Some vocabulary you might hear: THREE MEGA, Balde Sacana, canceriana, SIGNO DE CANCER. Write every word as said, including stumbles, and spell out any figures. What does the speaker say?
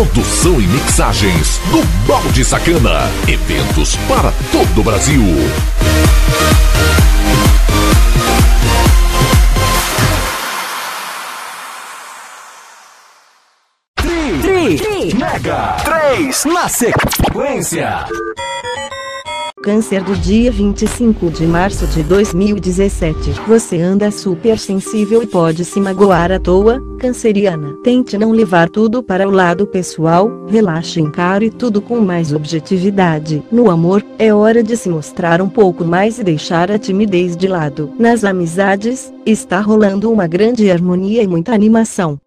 Produção e mixagens do Balde Sacana. Eventos para todo o Brasil. Three Mega Três na sequência. Câncer do dia vinte e cinco de março de dois mil e dezessete. Você anda super sensível e pode se magoar à toa, canceriana. Tente não levar tudo para o lado pessoal, relaxe e encare tudo com mais objetividade. No amor, é hora de se mostrar um pouco mais e deixar a timidez de lado. Nas amizades, está rolando uma grande harmonia e muita animação.